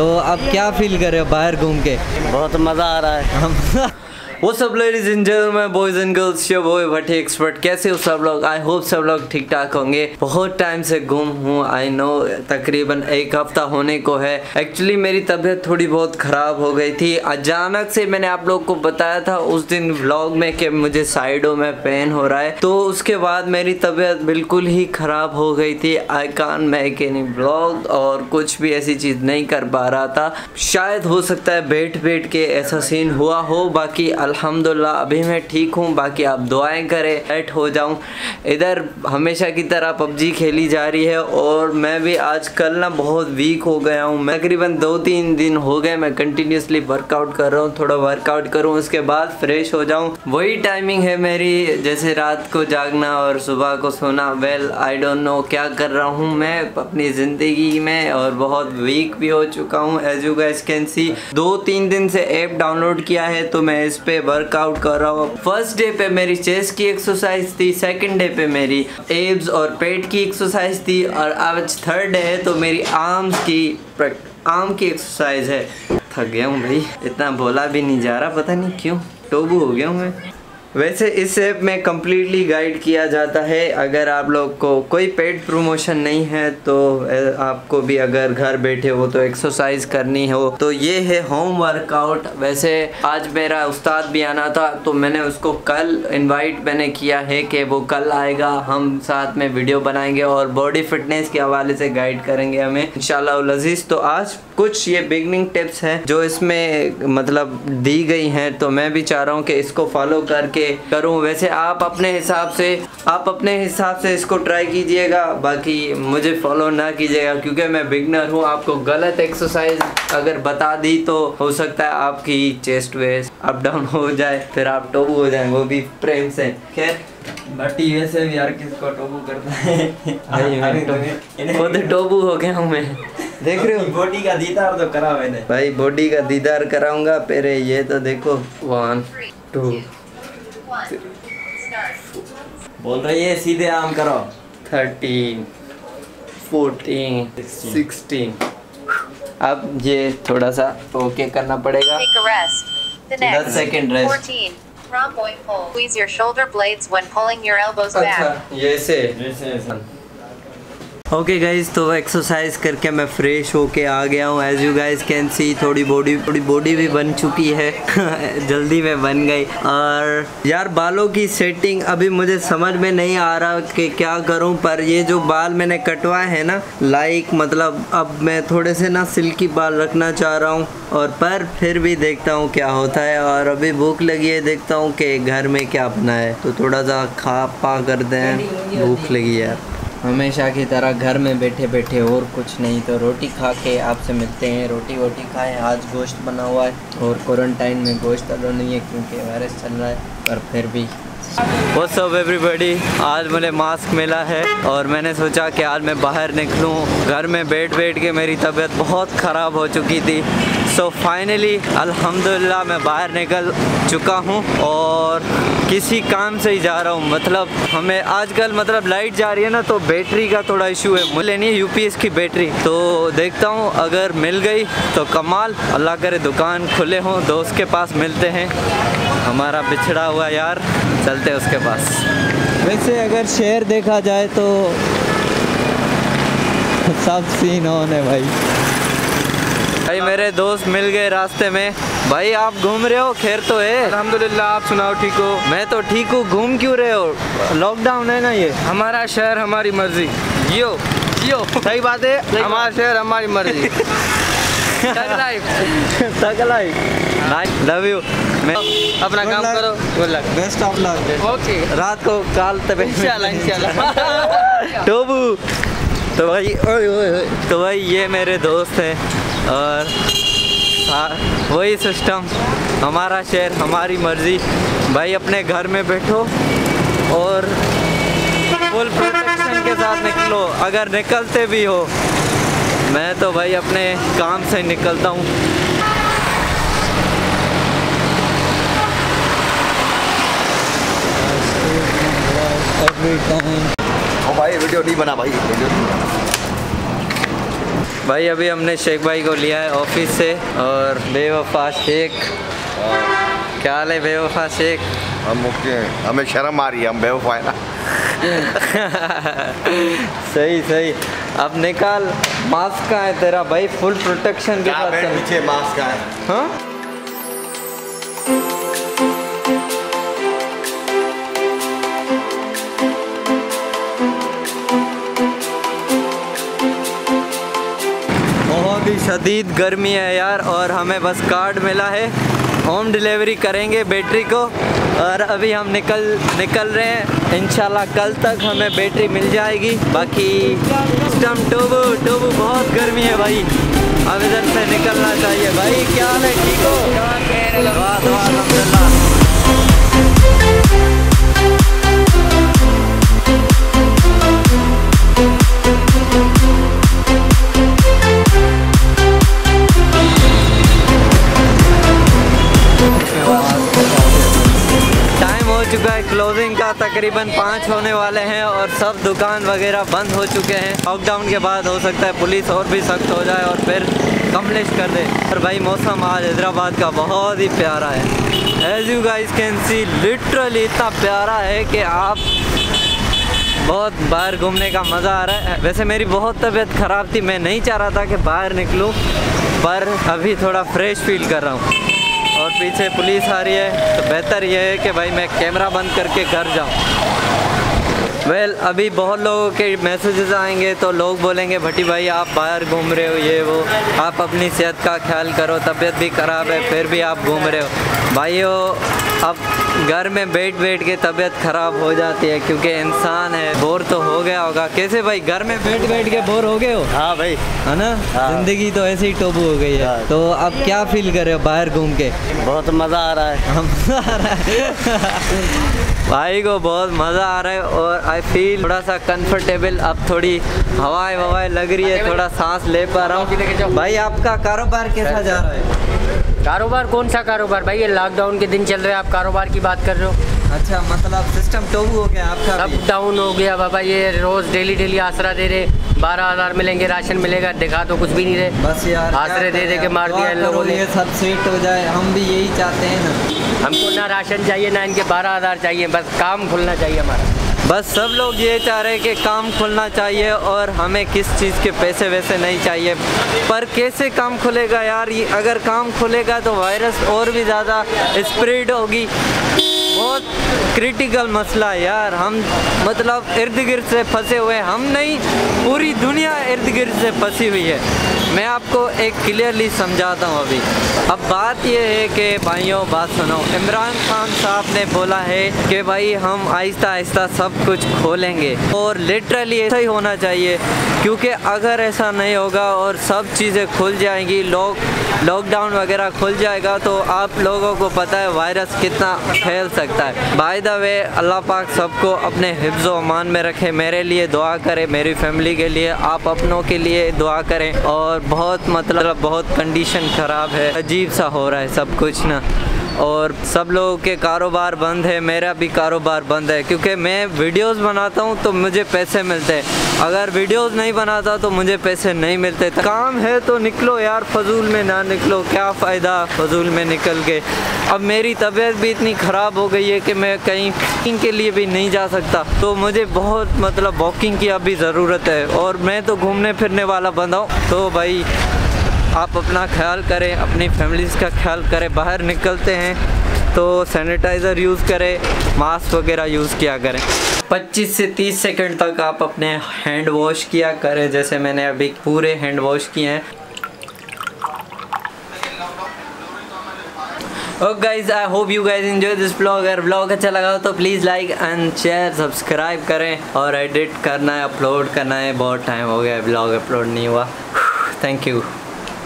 तो आप क्या फील कर रहे हो बाहर घूम के? बहुत मज़ा आ रहा है। वो सब ladies and gentleman, boys and girls, your boy Bhatti expert. कैसे हो सब लोग? आई होप सब लोग ठीक ठाक होंगे। बहुत टाइम से गुम हूँ, आई नो, तकरीबन एक हफ्ता होने को है। एक्चुअली मेरी तबीयत थोड़ी बहुत ख़राब हो गई थी अचानक से। मैंने आप लोग को बताया था उस दिन व्लॉग में कि मुझे साइडों में पेन हो रहा है, तो उसके बाद मेरी तबीयत बिल्कुल ही ख़राब हो गई थी। I can't make any vlog और कुछ भी ऐसी चीज़ नहीं कर पा रहा था। शायद हो सकता है बैठ बैठ के ऐसा सीन हुआ हो। बाकी अल्हम्दुलिल्लाह अभी मैं ठीक हूँ। बाकी आप दुआएं करें सेट हो जाऊँ। इधर हमेशा की तरह पबजी खेली जा रही है और मैं भी आजकल ना बहुत वीक हो गया हूँ। मैं तकरीबन 2-3 दिन हो गए मैं कंटिन्यूसली वर्कआउट कर रहा हूँ। थोड़ा वर्कआउट करूँ उसके बाद फ्रेश हो जाऊँ। वही टाइमिंग है मेरी जैसे रात को जागना और सुबह को सोना। वेल आई डोंट नो क्या कर रहा हूँ मैं अपनी ज़िंदगी में, और बहुत वीक भी हो चुका हूँ as you guys can see. 2-3 दिन से ऐप डाउनलोड किया है तो मैं इस पे वर्कआउट कर रहा हूँ। फर्स्ट डे पे मेरी चेस्ट की एक्सरसाइज थी, सेकंड डे पे मेरी एब्स और पेट की एक्सरसाइज थी, और आज थर्ड डे है तो मेरी आर्म की एक्सरसाइज है। थक गया हूँ भाई, इतना बोला भी नहीं जा रहा, पता नहीं क्यों टोबू हो गया हूँ मैं। वैसे इस ऐप में कम्प्लीटली गाइड किया जाता है। अगर आप लोग को कोई पेड प्रमोशन नहीं है तो आपको भी अगर घर बैठे हो तो एक्सरसाइज करनी हो तो ये है होम वर्कआउट। वैसे आज मेरा उस्ताद भी आना था तो मैंने उसको कल इनवाइट मैंने किया है कि वो कल आएगा, हम साथ में वीडियो बनाएंगे और बॉडी फिटनेस के हवाले से गाइड करेंगे हमें इंशाल्लाह अजीज़। तो आज कुछ ये बिगनिंग टिप्स हैं जो इसमें मतलब दी गई हैं, तो मैं भी चाह रहा हूँ कि इसको फॉलो करके करूं। वैसे आप अपने हिसाब से इसको ट्राई कीजिएगा। बाकी मुझे फॉलो ना कीजिएगा क्योंकि मैं बिगनर हूं। आपको गलत एक्सरसाइज अगर बता दी तो हो सकता है आपकी चेस्ट वेस्ट अप डाउन हो जाए, फिर आप टोबू हो जाए, वो भी प्रेम से। खैर बट ये से यार किसको टोबू करता है टोबू हो गया हूं मैं, देख रहे हो? बॉडी का दीदार तो करा मैंने भाई, बॉडी का दीदार कराऊंगा पहले। ये तो देखो 1 2 बोल रही है, सीधे आम करो। 13 14 16। अब ये थोड़ा सा ओके करना पड़ेगा। 10 सेकंड रेस्ट। अच्छा ये से। ओके गाइज़, तो एक्सरसाइज करके मैं फ्रेश होके आ गया हूँ as you guys can see. थोड़ी बॉडी भी बन चुकी है जल्दी में बन गई। और यार बालों की सेटिंग अभी मुझे समझ में नहीं आ रहा कि क्या करूँ, पर ये जो बाल मैंने कटवाए हैं ना लाइक मतलब अब मैं थोड़े से ना सिल्की बाल रखना चाह रहा हूँ, और पर फिर भी देखता हूँ क्या होता है। और अभी भूख लगी है, देखता हूँ कि घर में क्या बना है तो थोड़ा सा खा पा करते हैं। भूख लगी है यार, हमेशा की तरह घर में बैठे बैठे और कुछ नहीं तो रोटी खा के आपसे मिलते हैं। रोटी खाएं। आज गोश्त बना हुआ है और क्वारंटाइन में गोश्त अलो नहीं है क्योंकि वायरस चल रहा है, पर फिर भी। व्हाट्स अप एवरीबॉडी, आज मुझे मास्क मिला है और मैंने सोचा कि आज मैं बाहर निकलूँ। घर में बैठ बैठ के मेरी तबीयत बहुत ख़राब हो चुकी थी, सो फाइनली अल्हम्दुलिल्लाह मैं बाहर निकल चुका हूँ और किसी काम से ही जा रहा हूँ। मतलब हमें आजकल मतलब लाइट जा रही है ना तो बैटरी का थोड़ा इशू है, मुझे लेनी है यूपीएस की बैटरी, तो देखता हूँ अगर मिल गई तो कमाल, अल्लाह करे दुकान खुले हों। दोस्त के पास मिलते हैं, हमारा बिछड़ा हुआ यार, चलते उसके पास। वैसे अगर शेर देखा जाए तो सब सीन ऑन है भाई। भाई मेरे दोस्त मिल गए रास्ते में। भाई आप घूम रहे हो? खैर तो है अल्हम्दुलिल्लाह, आप सुनाओ ठीक हो? मैं तो ठीक हूँ, घूम क्यों रहे हो? लॉकडाउन है ना, ये हमारा शहर हमारी मर्जी। जियो जियो, सही बात है, हमारा शहर हमारी मर्जी। तक लाइफ, तक लाइफ, लव यू। मैं अपना काम करो, good luck, best of luck. Okay रात को कॉल तब इंशाल्लाह। टोबू तो भाई, तो भाई ये मेरे दोस्त हैं और वही सिस्टम, हमारा शहर हमारी मर्ज़ी। भाई अपने घर में बैठो और फुल प्रोटेक्शन के साथ निकलो अगर निकलते भी हो। मैं तो भाई अपने काम से निकलता हूँ। भाई वीडियो नहीं बना, भाई वीडियो नहीं बना। भाई अभी हमने शेख भाई को लिया है ऑफिस से। और बेवफा शेख, क्या हाल है बेवफा शेख? हम ओके हैं, हमें शर्म आ रही है, हम बेवफा है ना। सही सही। अब निकाल मास्क कहाँ है तेरा भाई, फुल प्रोटेक्शन के साथ। पीछे मास्क कहाँ है? हाँ? शदीद गर्मी है यार, और हमें बस कार्ड मिला है, होम डिलीवरी करेंगे बैटरी को। और अभी हम निकल रहे हैं, इंशाल्लाह कल तक हमें बैटरी मिल जाएगी। बाकी सिस्टम टोबू बहुत गर्मी है भाई, अब इधर से निकलना चाहिए। भाई क्या हाल है, ठीक हो? वाह वाह अल्हम्दुलिल्लाह। चुका है क्लोजिंग का, तकरीबन 5 होने वाले हैं और सब दुकान वगैरह बंद हो चुके हैं। लॉकडाउन के बाद हो सकता है पुलिस और भी सख्त हो जाए और फिर कम्प्लीट कर दे। और भाई मौसम आज हैदराबाद का बहुत ही प्यारा है, as you guys can see, literally इतना प्यारा है कि आप बहुत बाहर घूमने का मज़ा आ रहा है। वैसे मेरी बहुत तबीयत ख़राब थी, मैं नहीं चाह रहा था कि बाहर निकलूँ, पर अभी थोड़ा फ्रेश फील कर रहा हूँ। और पीछे पुलिस आ रही है तो बेहतर यह है कि भाई मैं कैमरा बंद करके घर जाऊं। वेल अभी बहुत लोगों के मैसेजेस आएंगे तो लोग बोलेंगे भट्टी भाई आप बाहर घूम रहे हो, ये वो, आप अपनी सेहत का ख्याल करो, तबीयत भी ख़राब है फिर भी आप घूम रहे हो। भाइयों अब घर में बैठ के तबीयत ख़राब हो जाती है क्योंकि इंसान है, बोर तो हो गया होगा। कैसे भाई घर में बैठ के बोर हो गए हो? हाँ भाई, है ना, ज़िंदगी तो ऐसे ही टोबू हो गई है। तो अब क्या फील कर रहे हो बाहर घूम के? बहुत मज़ा आ रहा है, मज़ा आ रहा है भाई को, बहुत मज़ा आ रहा है। और आई फील थोड़ा सा कंफर्टेबल, अब थोड़ी हवाएं ववाएं लग रही है, थोड़ा सांस ले पा रहा हूँ। भाई आपका कारोबार कैसा जा रहा है? कारोबार कौन सा कारोबार भाई, ये लॉकडाउन के दिन चल रहे हैं, आप कारोबार की बात कर रहे हो? अच्छा, मतलब सिस्टम टोबू हो गया आपका, अप डाउन हो गया बाबा। ये रोज़ डेली आसरा दे रहे, 12,000 मिलेंगे, राशन मिलेगा, दिखा तो कुछ भी नहीं रहे, बस यार आसरे दे दे के मार दिया इन लोगों ने। ये सब सेट हो जाए, हम भी यही चाहते हैं ना, हमको ना राशन चाहिए ना इनके 12,000 चाहिए, बस काम खुलना चाहिए हमारा। बस सब लोग ये चाह रहे हैं कि काम खुलना चाहिए और हमें किस चीज़ के पैसे वैसे नहीं चाहिए। पर कैसे काम खुलेगा यार, ये अगर काम खुलेगा तो वायरस और भी ज़्यादा स्प्रेड होगी, बहुत क्रिटिकल मसला है यार। हम मतलब इर्द गिर्द से फंसे हुए हैं, हम नहीं पूरी दुनिया इर्द गिर्द से फंसी हुई है। मैं आपको एक क्लियरली समझाता हूँ अभी। अब बात यह है कि भाइयों बात सुनो, इमरान खान साहब ने बोला है कि भाई हम आहिस्ता आहिस्ता सब कुछ खोलेंगे, और लिटरली ऐसा ही होना चाहिए क्योंकि अगर ऐसा नहीं होगा और सब चीज़ें खुल जाएंगी, लॉकडाउन वगैरह खुल जाएगा तो आप लोगों को पता है वायरस कितना फैल सकता है। बाय द वे अल्लाह पाक सबको अपने हिफ्ज़ व अमान में रखे, मेरे लिए दुआ करें, मेरी फैमिली के लिए, आप अपनों के लिए दुआ करें। और बहुत मतलब बहुत कंडीशन ख़राब है, अजीब सा हो रहा है सब कुछ ना, और सब लोगों के कारोबार बंद है, मेरा भी कारोबार बंद है क्योंकि मैं वीडियोस बनाता हूँ तो मुझे पैसे मिलते हैं, अगर वीडियोस नहीं बनाता तो मुझे पैसे नहीं मिलते। काम है तो निकलो यार, फजूल में ना निकलो, क्या फ़ायदा फजूल में निकल के। अब मेरी तबीयत भी इतनी ख़राब हो गई है कि मैं कहीं वॉकिंग के लिए भी नहीं जा सकता, तो मुझे बहुत मतलब वॉकिंग की अभी ज़रूरत है, और मैं तो घूमने फिरने वाला बंदा हूँ। तो भाई आप अपना ख्याल करें, अपनी फैमिलीज़ का ख्याल करें, बाहर निकलते हैं तो सैनिटाइज़र यूज़ करें, मास्क वगैरह यूज़ किया करें। 25 से 30 सेकंड तक आप अपने हैंड वॉश किया करें, जैसे मैंने अभी पूरे हैंड वॉश किए हैं। Okay guys, I hope you guys enjoy this vlog. अगर व्लॉग अच्छा लगा हो तो please like and share, subscribe करें, और एडिट करना है, अपलोड करना है, बहुत टाइम हो गया व्लॉग अपलोड नहीं हुआ। Thank you.